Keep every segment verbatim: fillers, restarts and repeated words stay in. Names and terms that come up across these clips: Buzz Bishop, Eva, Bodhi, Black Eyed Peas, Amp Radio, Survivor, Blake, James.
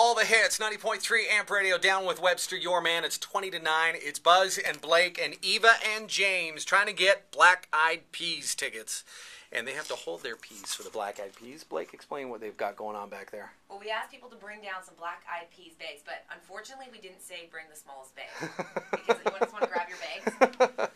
all the hits. ninety point three Amp Radio, down with Webster, your man. It's twenty to nine. It's Buzz and Blake and Eva and James trying to get Black Eyed Peas tickets. And they have to hold their peas for the Black Eyed Peas. Blake, explain what they've got going on back there. Well, we asked people to bring down some Black Eyed Peas bags, but unfortunately we didn't say bring the smallest bag. Because you just want to grab your bags.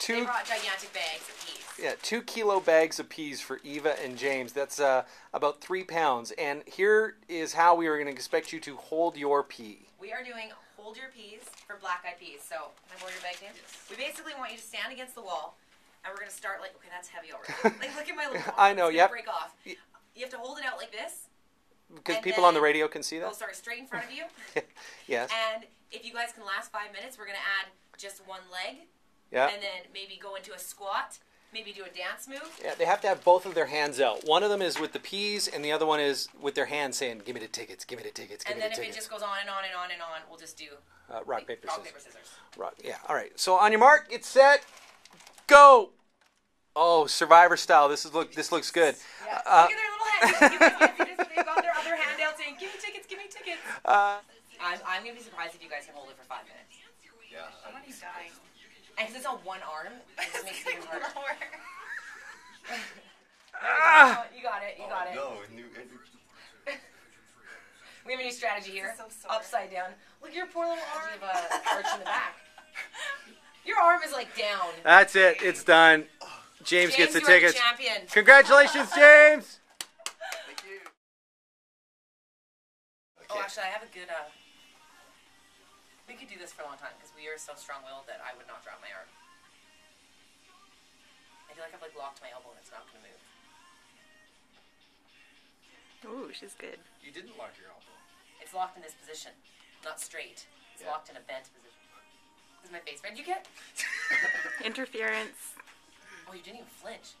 two, they brought gigantic bags of peas. Yeah, two kilo bags of peas for Eva and James. That's uh, about three pounds. And here is how we are going to expect you to hold your pea. We are doing hold your peas for Black Eyed Peas. So, can I hold your bag in? Yes. We basically want you to stand against the wall. And we're going to start like, okay, that's heavy already. Like, look at my little arm. I know, yeah. Break off. You have to hold it out like this. Because people on the radio can see that. We'll start straight in front of you. Yes. And if you guys can last five minutes, we're going to add just one leg. Yeah. And then maybe go into a squat. Maybe do a dance move. Yeah, they have to have both of their hands out. One of them is with the peas, and the other one is with their hands saying, give me the tickets, give me the tickets, give me the tickets. And then if it just goes on and on and on and on, we'll just do uh, rock, paper, rock, paper, scissors. Rock, yeah, all right. So on your mark, get set. Go! Oh, Survivor style. This is look. This looks good. Yeah. Uh, look at their little hands. You guys see this? They've got their other hand out saying, "Give me tickets! Give me tickets!" Uh, I'm I'm gonna be surprised if you guys can hold it for five minutes. Yeah. Somebody's dying. And because it's on one arm, it just makes it even harder. Ah! You got it. You got it. Oh, no, new. We have a new strategy here. So upside down. Look at your poor little arm. You have an arch in the back. Your arm is like down. That's it. It's done. James, James gets the tickets. You're the champion. Congratulations, James! Thank you. Okay. Oh, actually, I have a good. Uh, we could do this for a long time because we are so strong-willed that I would not drop my arm. I feel like I've like locked my elbow and it's not going to move. Ooh, she's good. You didn't lock your elbow. It's locked in this position, not straight. It's yeah. locked in a bent position. Is my face red? You get interference. Oh, you didn't even flinch.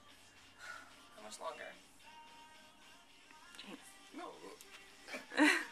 How much longer? James. No.